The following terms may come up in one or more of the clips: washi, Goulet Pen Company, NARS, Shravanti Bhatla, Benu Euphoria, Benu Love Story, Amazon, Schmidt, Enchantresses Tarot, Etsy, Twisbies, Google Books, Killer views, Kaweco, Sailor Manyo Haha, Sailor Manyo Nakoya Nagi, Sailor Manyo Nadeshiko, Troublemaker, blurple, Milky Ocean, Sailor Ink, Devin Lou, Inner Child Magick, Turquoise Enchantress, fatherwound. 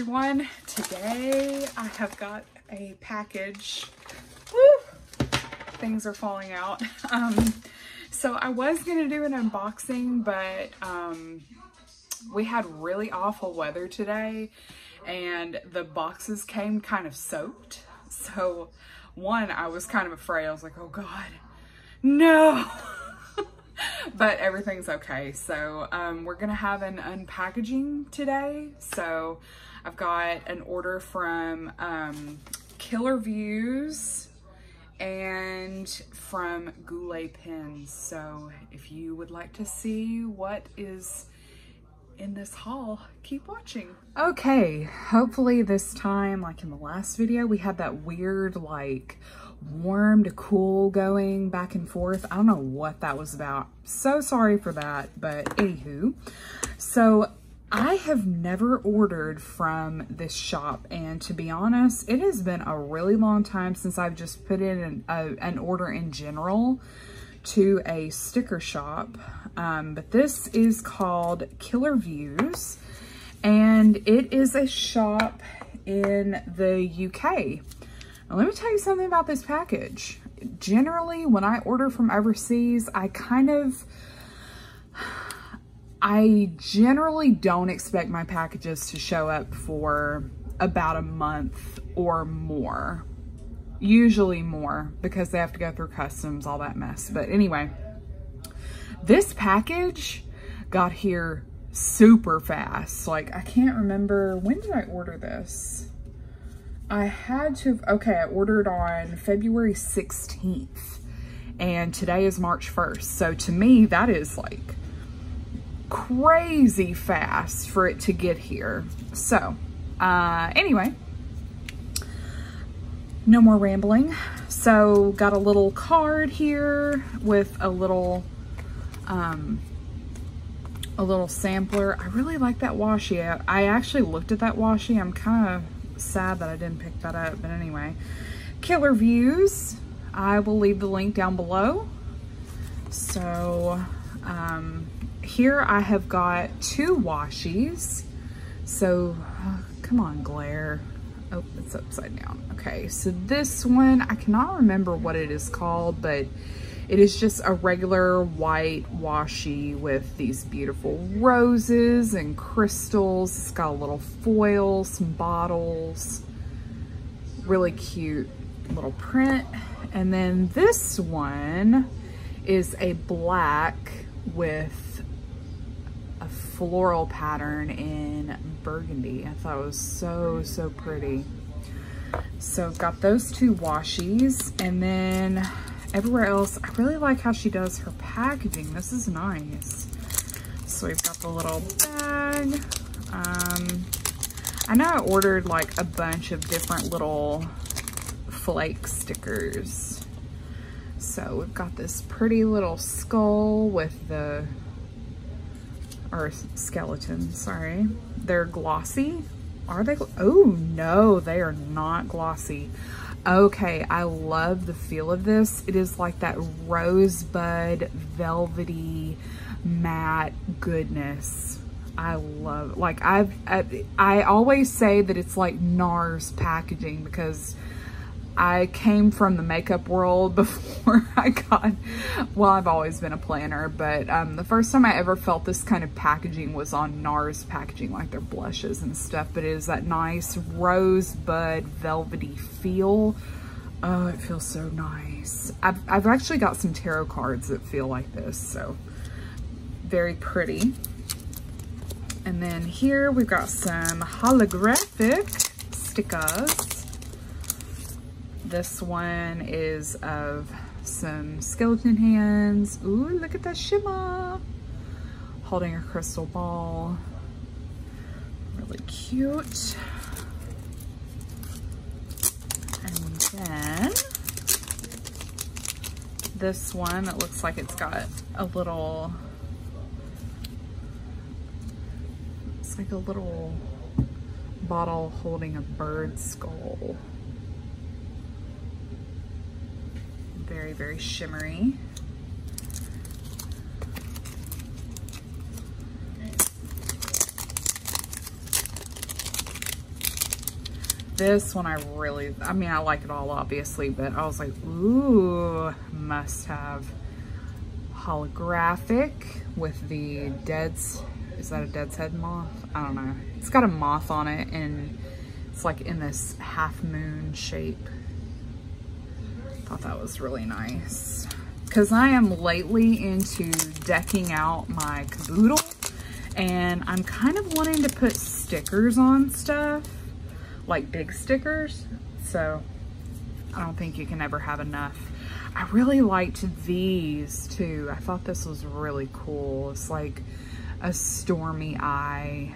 everyone. Today I have got a package. Woo! Things are falling out. So I was gonna do an unboxing, but we had really awful weather today and the boxes came kind of soaked. So one, I was kind of afraid. I was like, oh God, no. But everything's okay. So we're gonna have an unpackaging today. So I've got an order from Killer Views and from Goulet Pens. So if you would like to see what is in this haul, keep watching. Okay, hopefully this time, like in the last video, we had that weird like warm to cool going back and forth. I don't know what that was about. So sorry for that, but anywho. So I have never ordered from this shop, and to be honest, it has been a really long time since I've just put in an order in general to a sticker shop. But this is called Killer Views, and it is a shop in the UK. Now, let me tell you something about this package. Generally, when I order from overseas, I generally don't expect my packages to show up for about a month or more. Usually more, because they have to go through customs, all that mess. But anyway, this package got here super fast. Like, I can't remember, when did I order this? I had to, okay, I ordered on February 16th and today is March 1st. So to me, that is like crazy fast for it to get here. So anyway, no more rambling. So got a little card here with a little sampler. I really like that washi. I actually looked at that washi. I'm kind of sad that I didn't pick that up, but anyway, Killer Views. I will leave the link down below. So here I have got two washis. So come on, glare. Oh, it's upside down. Okay, so this one, I cannot remember what it is called, but it is just a regular white washi with these beautiful roses and crystals. It's got a little foil, some bottles, really cute little print. And then this one is a black with a floral pattern in burgundy. I thought it was so, so pretty. So I've got those two washis, and then everywhere else, I really like how she does her packaging. This is nice. So we've got the little bag. I know I ordered like a bunch of different little flake stickers. So we've got this pretty little skull with the, or skeleton, sorry. They're glossy. Are they? Oh no, they are not glossy. Okay, I love the feel of this. It is like that rosebud, velvety, matte goodness. I love it. Like, I always say that it's like NARS packaging because I came from the makeup world before I got, well, I've always been a planner, but the first time I ever felt this kind of packaging was on NARS packaging, like their blushes and stuff, but it is that nice rosebud velvety feel. Oh, it feels so nice. I've actually got some tarot cards that feel like this, so very pretty. And then here we've got some holographic stickers. This one is of some skeleton hands. Ooh, look at that shimmer. Holding a crystal ball. Really cute. And then this one that looks like it's got a little, it's like a little bottle holding a bird skull. Very, very shimmery. This one I like it all obviously, but I was like, ooh, must have holographic with the dead's, is that a dead's head moth? I don't know. It's got a moth on it and it's like in this half moon shape. Thought that was really nice. Cause I am lately into decking out my caboodle and I'm kind of wanting to put stickers on stuff, like big stickers. So I don't think you can ever have enough. I really liked these too. I thought this was really cool. It's like a stormy eye.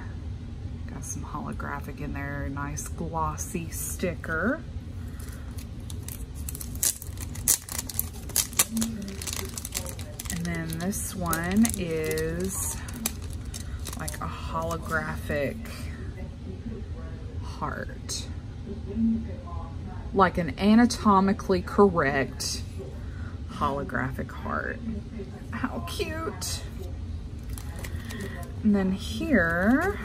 Got some holographic in there. Nice glossy sticker. And then this one is like a holographic heart. Like an anatomically correct holographic heart. How cute. And then here,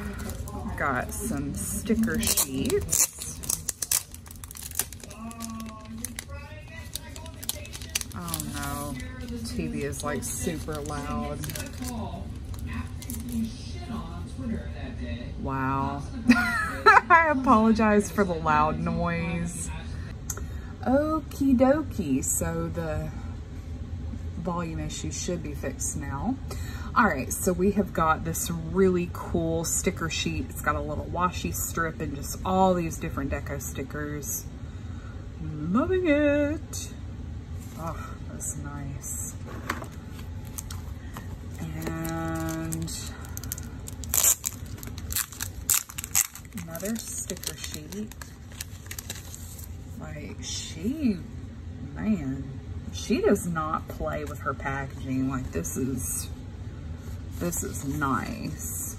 got some sticker sheets. Oh no, TV is like super loud. Wow. I apologize for the loud noise. Okie dokie, so the volume issue should be fixed now. All right, so we have got this really cool sticker sheet. It's got a little washi strip and just all these different deco stickers. Loving it. Oh, that's nice. And another sticker sheet. Like she does not play with her packaging. Like this is nice.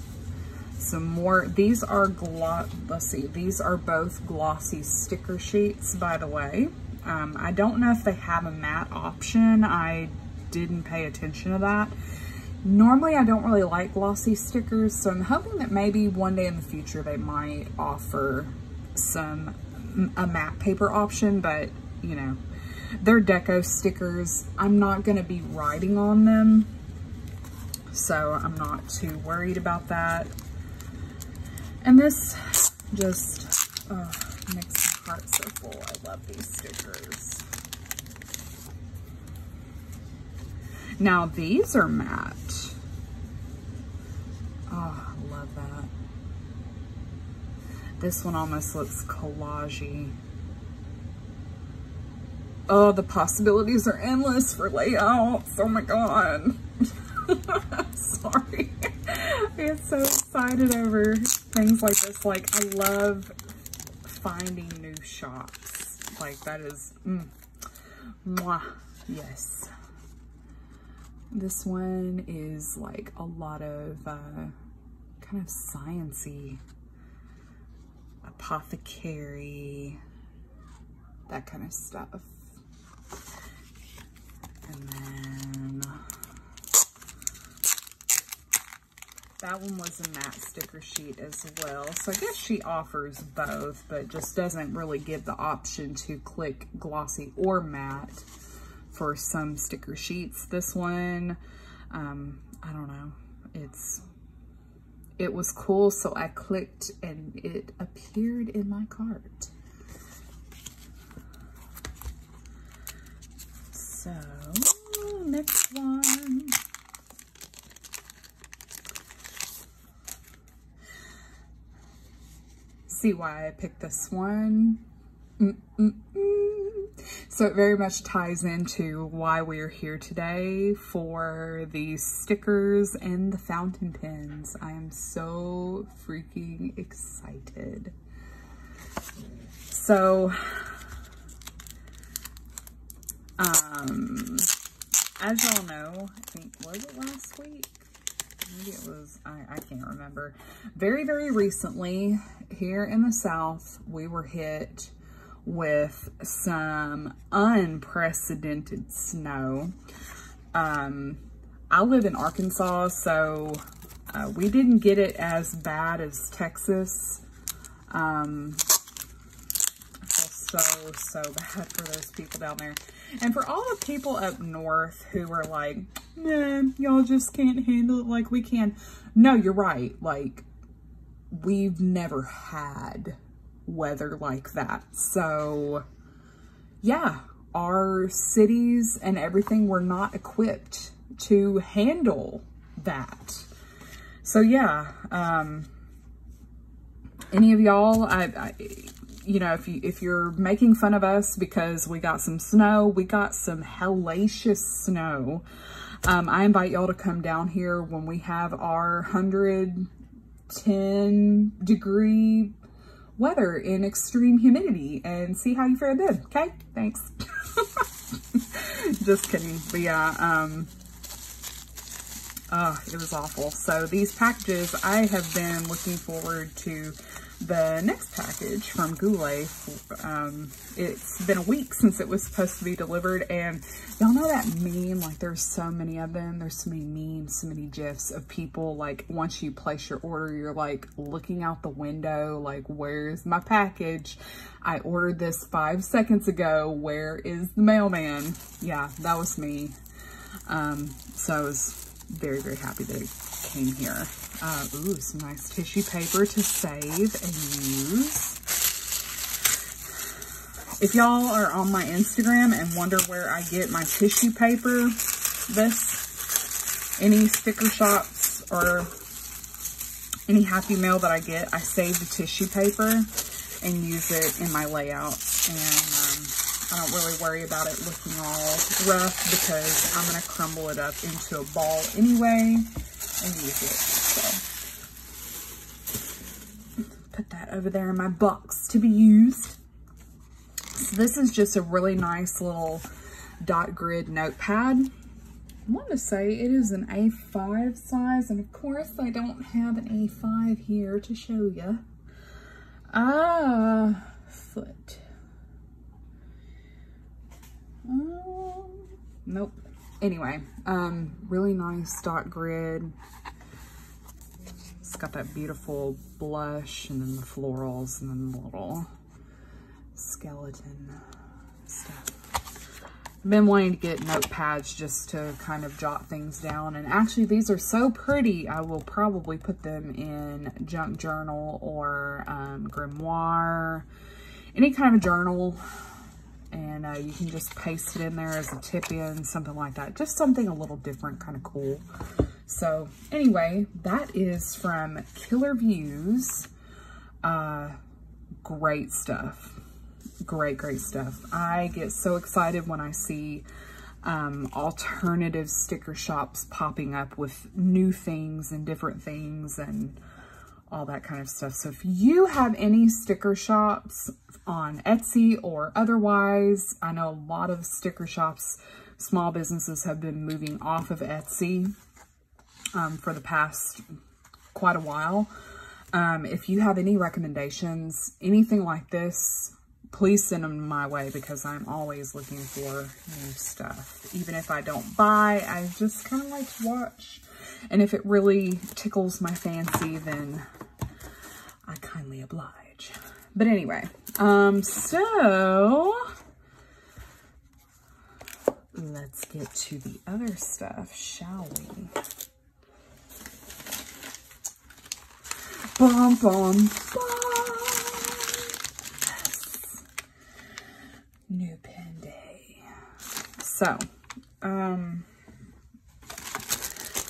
Some more, these are these are both glossy sticker sheets, by the way. I don't know if they have a matte option. I didn't pay attention to that. Normally I don't really like glossy stickers, so I'm hoping that maybe one day in the future they might offer a matte paper option, but you know, they're deco stickers. I'm not gonna be writing on them, so I'm not too worried about that. And this just, makes my heart so full. I love these stickers. Now these are matte. Oh, I love that. This one almost looks collage-y. Oh, the possibilities are endless for layouts. Oh my God. Sorry. I get so excited over things like this. Like, I love finding new shops. Like, that is, mwah, yes. This one is like a lot of kind of science-y. Apothecary, that kind of stuff. And then that one was a matte sticker sheet as well. So I guess she offers both, but just doesn't really give the option to click glossy or matte for some sticker sheets. This one, I don't know, it was cool, so I clicked and it appeared in my cart. So, next one. See why I picked this one? So it very much ties into why we are here today for the stickers and the fountain pens. I am so freaking excited. So, as y'all know, I think, was it last week? Maybe it was, I can't remember. Very, very recently, here in the South, we were hit with some unprecedented snow. I live in Arkansas, so we didn't get it as bad as Texas. so bad for those people down there. And for all the people up north who are like, man, y'all just can't handle it like we can. No, you're right. Like, we've never had weather like that. So, yeah, our cities and everything were not equipped to handle that. So, yeah, any of y'all, I you know, if you're making fun of us because we got some snow, we got some hellacious snow. I invite y'all to come down here when we have our 110-degree weather in extreme humidity and see how you fared then. Okay, thanks. Just kidding. But yeah, it was awful. So these packages, I have been looking forward to the next package from Goulet. It's been a week since it was supposed to be delivered, and y'all know that meme, like there's so many of them, there's so many memes, so many gifs of people, like once you place your order, you're like looking out the window, like, where's my package? I ordered this 5 seconds ago, where is the mailman? Yeah, that was me. So I was very, very happy that it came here. Ooh, some nice tissue paper to save and use. If y'all are on my Instagram and wonder where I get my tissue paper, this, any sticker shops or any happy mail that I get, I save the tissue paper and use it in my layouts. And I don't really worry about it looking all rough because I'm going to crumble it up into a ball anyway and use it. So put that over there in my box to be used. So this is just a really nice little dot grid notepad. I want to say it is an A5 size, and of course I don't have an A5 here to show you. Foot. Nope. Anyway, really nice dot grid. It's got that beautiful blush and then the florals and then the little skeleton stuff. I've been wanting to get notepads just to kind of jot things down, and actually these are so pretty I will probably put them in junk journal or grimoire, any kind of journal. And you can just paste it in there as a tip-in, something like that. Just something a little different, kind of cool. So anyway, that is from Killer Views. Great stuff. Great, great stuff. I get so excited when I see alternative sticker shops popping up with new things and different things and all that kind of stuff. So if you have any sticker shops on Etsy or otherwise, I know a lot of sticker shops, small businesses have been moving off of Etsy for the past quite a while. If you have any recommendations, anything like this, please send them my way because I'm always looking for new stuff. Even if I don't buy, I just kind of like to watch. And if it really tickles my fancy, then I kindly oblige. But anyway, so let's get to the other stuff, shall we? Bum, bum, bum. Yes. New pen day. So,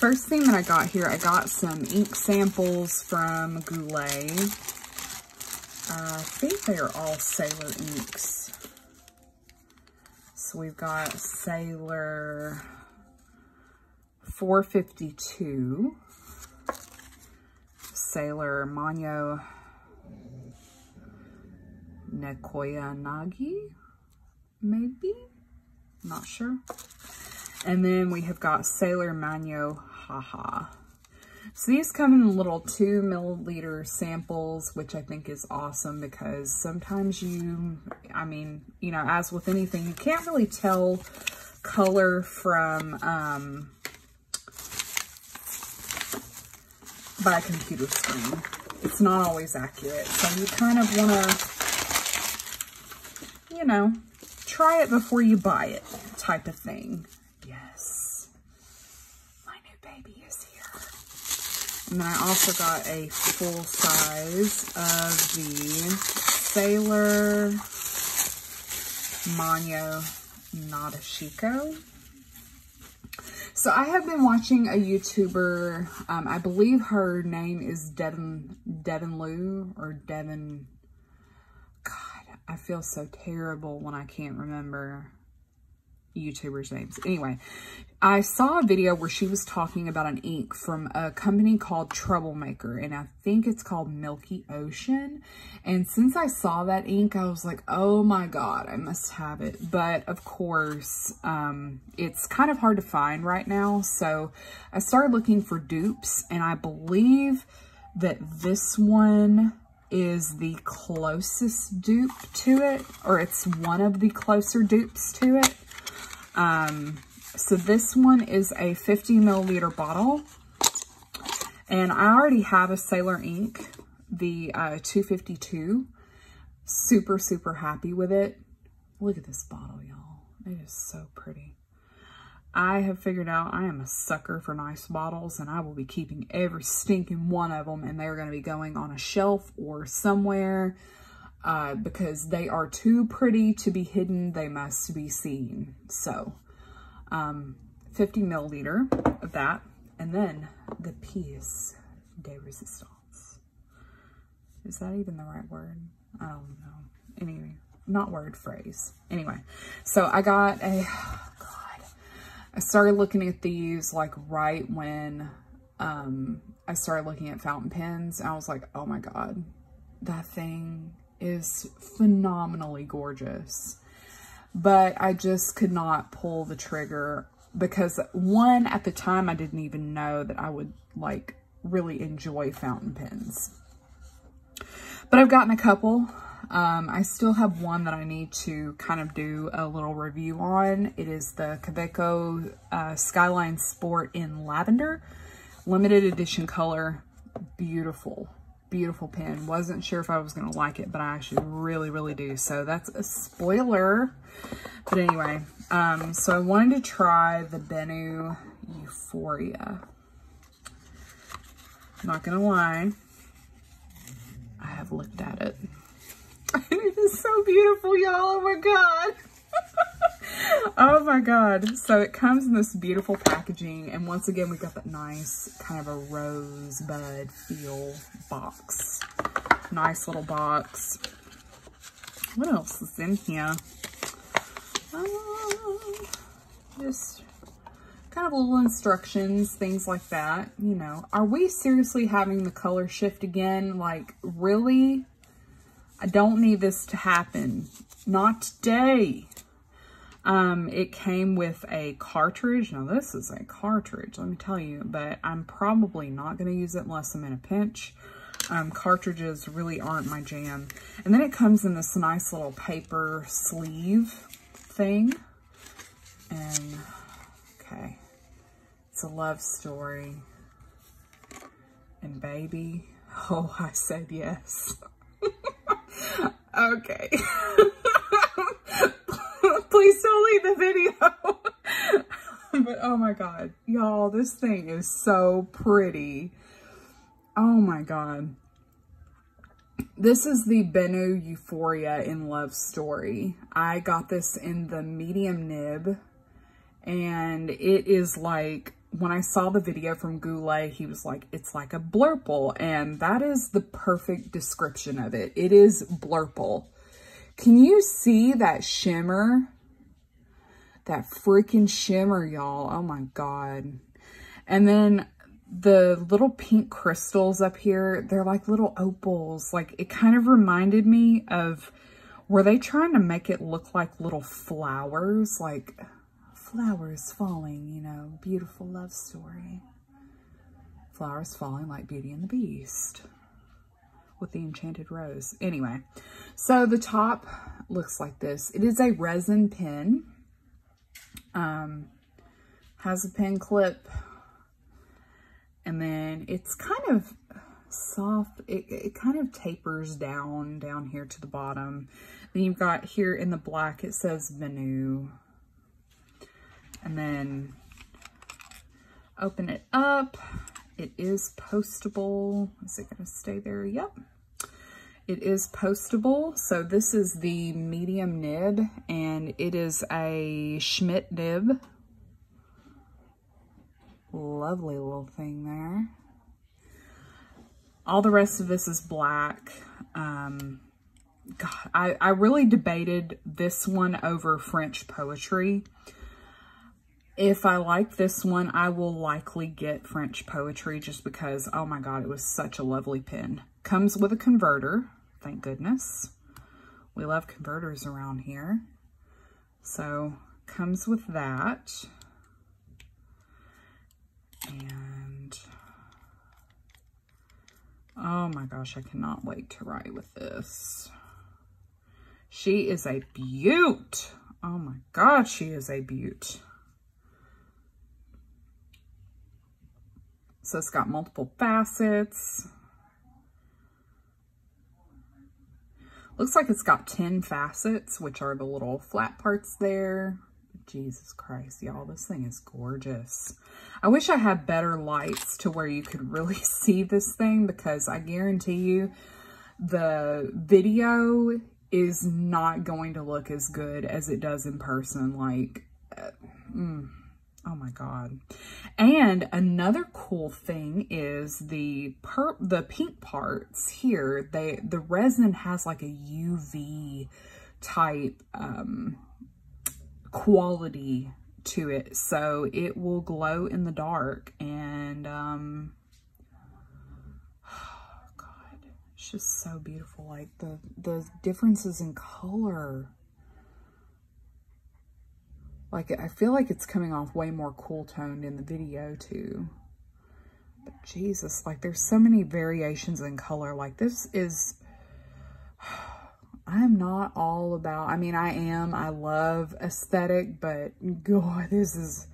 first thing that I got here, I got some ink samples from Goulet. I think they are all Sailor Inks. So we've got Sailor 452, Sailor Manyo Nakoya Nagi, maybe? Not sure. And then we have got Sailor Manyo Haha. So these come in little 2 milliliter samples, which I think is awesome because sometimes you, I mean, you know, as with anything, you can't really tell color from, by a computer screen. It's not always accurate. So you kind of want to know, try it before you buy it type of thing. Yes. My new baby is here. And then I also got a full size of the Sailor Manyo Nadeshiko. So I have been watching a YouTuber, I believe her name is Devin Lou or Devin, God, I feel so terrible when I can't remember YouTubers' names. Anyway, I saw a video where she was talking about an ink from a company called Troublemaker, and I think it's called Milky Ocean. And since I saw that ink, I was like, oh my God, I must have it. But of course, it's kind of hard to find right now. So I started looking for dupes, and I believe that this one is the closest dupe to it, or it's one of the closer dupes to it. So this one is a 50 ml bottle, and I already have a Sailor Ink, the 252. Super, super happy with it. Look at this bottle, y'all. It is so pretty. I have figured out I am a sucker for nice bottles, and I will be keeping every stinking one of them, and they're going to be going on a shelf or somewhere, because they are too pretty to be hidden. They must be seen. So, 50 ml of that. And then the piece de resistance. Is that even the right word? I don't know. Anyway, not word, phrase. Anyway, so I got a, God, I started looking at these like right when, I started looking at fountain pens, and I was like, oh my God, that thing is phenomenally gorgeous. But I just could not pull the trigger because, one, at the time I didn't even know that I would like really enjoy fountain pens. But I've gotten a couple. I still have one that I need to kind of do a little review on. It is the Kaweco Skyline Sport in Lavender, limited edition color. Beautiful. Beautiful pen. Wasn't sure if I was going to like it, but I actually really, really do. So that's a spoiler. But anyway, so I wanted to try the Benu Euphoria. Not going to lie, I have looked at it. It is so beautiful, y'all. Oh my God. Oh my God. So it comes in this beautiful packaging. And once again, we got that nice kind of a rosebud feel box. Nice little box. What else is in here? Just kind of little instructions, things like that. You know, are we seriously having the color shift again? Like, really? I don't need this to happen. Not today. It came with a cartridge. Now this is a cartridge, let me tell you, but I'm probably not going to use it unless I'm in a pinch. Cartridges really aren't my jam. And then it comes in this nice little paper sleeve thing. And, okay, it's a love story. And baby, oh, I said yes. Okay. Please don't leave the video. But oh my God, y'all, this thing is so pretty. Oh my God. This is the Benu Euphoria in Love Story. I got this in the medium nib, and it is like, when I saw the video from Goulet, he was like, it's like a blurple, and that is the perfect description of it. It is blurple. Can you see that shimmer? That freaking shimmer, y'all. Oh my God. And then the little pink crystals up here, they're like little opals. Like, it kind of reminded me of, were they trying to make it look like little flowers? Like flowers falling, you know, beautiful love story. Flowers falling like Beauty and the Beast. With the enchanted rose. Anyway, so the top looks like this. It is a resin pen. Has a pen clip, and then it's kind of soft. It kind of tapers down here to the bottom. Then you've got here in the black, it says Benu. And then open it up. It is postable. Is it gonna stay there? Yep. It is postable. So this is the medium nib, and it is a Schmidt nib. Lovely little thing there. All the rest of this is black. God, I really debated this one over French poetry. If I like this one, I will likely get French poetry just because, oh my God, it was such a lovely pen. Comes with a converter. Thank goodness. We love converters around here. So, comes with that. And, oh my gosh, I cannot wait to write with this. She is a beaut. Oh my God, she is a beaut. So, it's got multiple facets. Looks like it's got 10 facets, which are the little flat parts there. Jesus Christ, y'all, this thing is gorgeous. I wish I had better lights to where you could really see this thing, because I guarantee you the video is not going to look as good as it does in person. Like, oh my God. And another cool thing is the pink parts here, the resin has like a UV type quality to it. So it will glow in the dark, and oh God, it's just so beautiful. Like the differences in color. Like, I feel like it's coming off way more cool-toned in the video, too. But Jesus, like, there's so many variations in color. Like, this is... I'm not all about... I mean, I am. I love aesthetic, but, God, this is...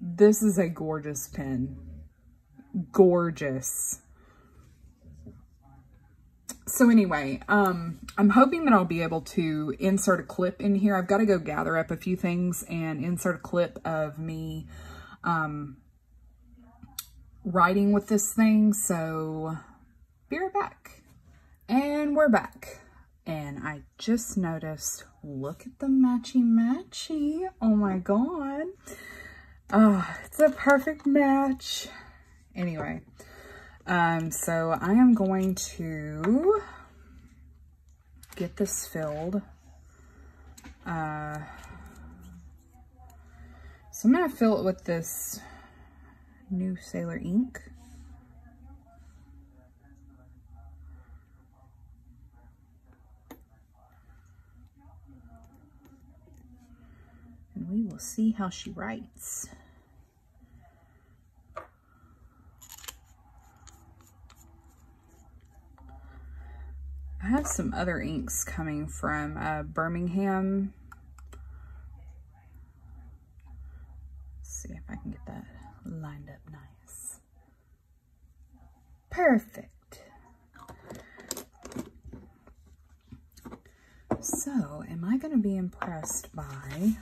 This is a gorgeous pen. Gorgeous. So anyway, I'm hoping that I'll be able to insert a clip in here. I've got to go gather up a few things and insert a clip of me writing with this thing. So be right back. And we're back. And I just noticed, look at the matchy-matchy. Oh my God. Oh, it's a perfect match. Anyway. So I am going to get this filled. So I'm going to fill it with this new Sailor ink. And we will see how she writes. I have some other inks coming from Birmingham. Let's see if I can get that lined up nice. Perfect. So, am I going to be impressed by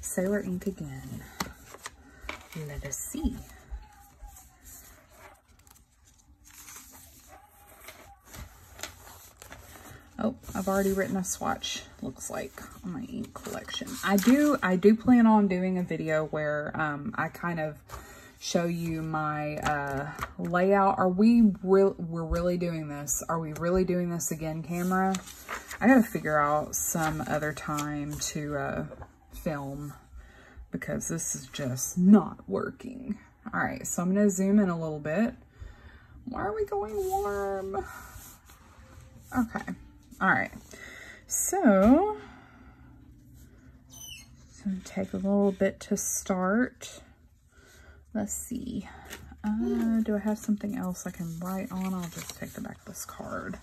Sailor Ink again? Let us see. Oh, I've already written a swatch, looks like, on my ink collection. I do plan on doing a video where I kind of show you my layout. We're really doing this. Are we really doing this again, camera? I gotta figure out some other time to film, because this is just not working. All right, so I'm gonna zoom in a little bit. Why are we going warm? Okay. All right, so it's going to take a little bit to start. Let's see. Do I have something else I can write on? I'll just take the back of this card,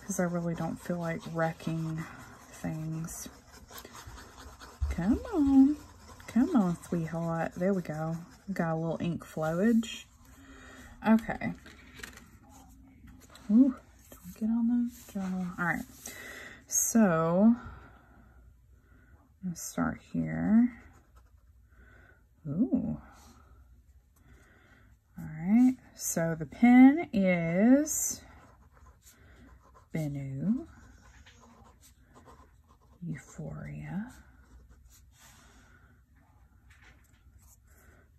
because I really don't feel like wrecking things. Come on. Come on, sweetheart. There we go. Got a little ink flowage. Okay. Ooh. get on the journal. All right, so I'm gonna start here. Ooh. All right, so the pen is Benu Euphoria.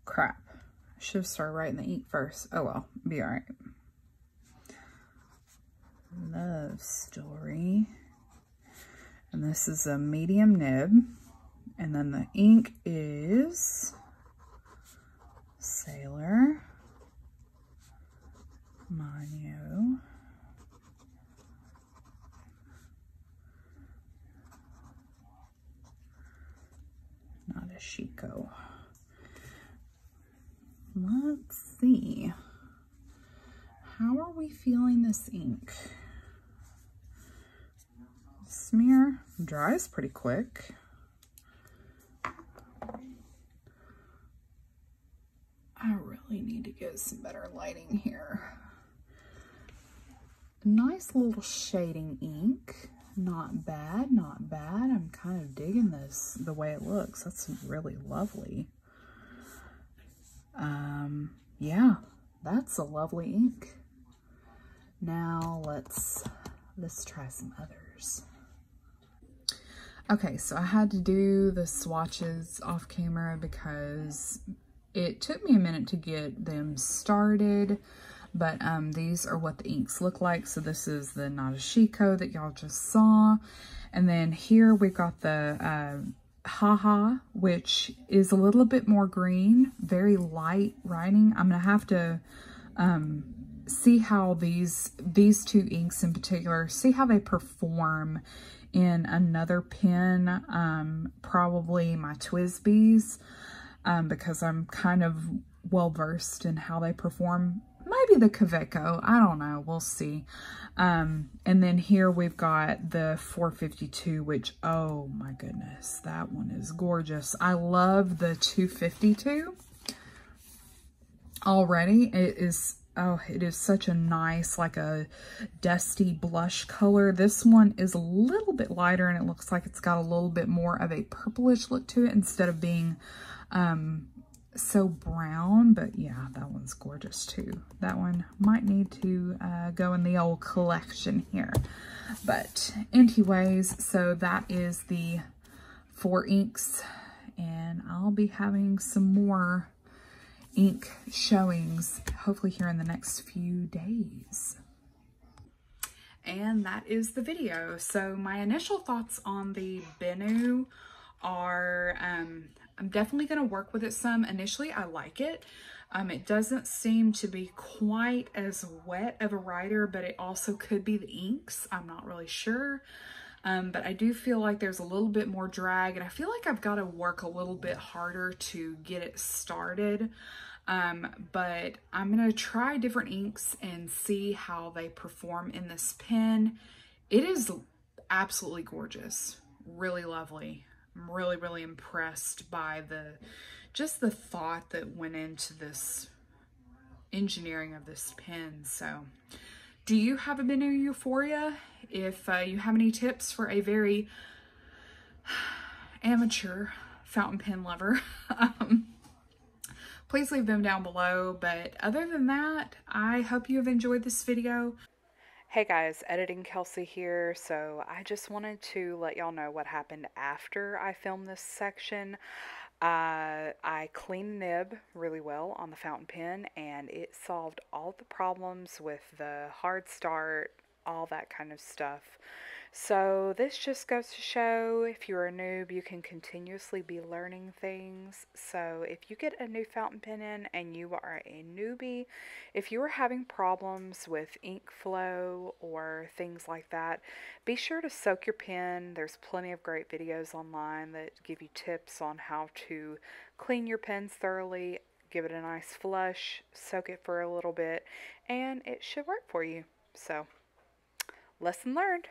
Crap. I should have started writing the ink first. Oh well, be all right. Love Story. And this is a medium nib. And then the ink is Sailor Manyo Nadeshiko. Let's see. How are we feeling this ink? Smear dries pretty quick. I really need to get some better lighting here. Nice little shading ink. Not bad, not bad. I'm kind of digging this, the way it looks. That's really lovely. Yeah, that's a lovely ink. Now let's try some others. Okay, so I had to do the swatches off camera because it took me a minute to get them started, but these are what the inks look like. So this is the Nadeshiko that y'all just saw. And then here we've got the Haha, which is a little bit more green, very light writing. I'm gonna have to see how these two inks in particular, see how they perform in another pen, probably my Twisbies, because I'm kind of well versed in how they perform. Maybe the Kaweco, I don't know, we'll see. And then here we've got the 452, which, oh my goodness, that one is gorgeous. I love the 252 already. It is, oh, it is such a nice, like a dusty blush color. This one is a little bit lighter and it looks like it's got a little bit more of a purplish look to it instead of being, so brown, but yeah, that one's gorgeous too. That one might need to go in the old collection here. But anyways, so that is the 4 inks, and I'll be having some more ink showings hopefully here in the next few days. And that is the video. So my initial thoughts on the Benu are, I'm definitely going to work with it some. Initially, I like it. It doesn't seem to be quite as wet of a writer, but it also could be the inks. I'm not really sure. But I do feel like there's a little bit more drag, and I feel like I've got to work a little bit harder to get it started. But I'm going to try different inks and see how they perform in this pen. It is absolutely gorgeous. Really lovely. I'm really, really impressed by the, just the thought that went into this engineering of this pen. So do you have a Benu Euphoria? If you have any tips for a very amateur fountain pen lover, please leave them down below. But other than that, I hope you have enjoyed this video. Hey guys, Editing Kelsey here. So I just wanted to let y'all know what happened after I filmed this section. I cleaned nib really well on the fountain pen, and it solved all the problems with the hard start, all that kind of stuff. So this just goes to show, if you're a noob, you can continuously be learning things. So if you get a new fountain pen in and you are a newbie, if you are having problems with ink flow or things like that, be sure to soak your pen. There's plenty of great videos online that give you tips on how to clean your pens thoroughly, give it a nice flush, soak it for a little bit, and it should work for you. So lesson learned.